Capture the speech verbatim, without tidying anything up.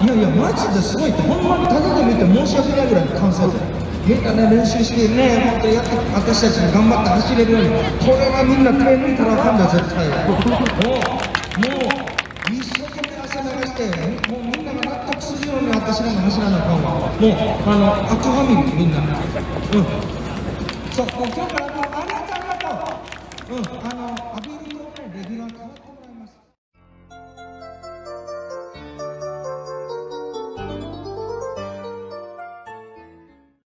いやいやマジですごいって、ほんまにただで見て申し訳ないぐらいの感想です。みんなね、練習してね、本当にやって私たちが頑張って走れるように、これはみんな手抜いたらあかんだ、絶対。もう、もう一生懸命汗流して、もうみんなが納得するように私らが走らなあかんわ。もう、あの、アクファミリー、みんな。うん。そう、今日からあなた方、うん、あの、アビリのね、レギュラー変わってもらう。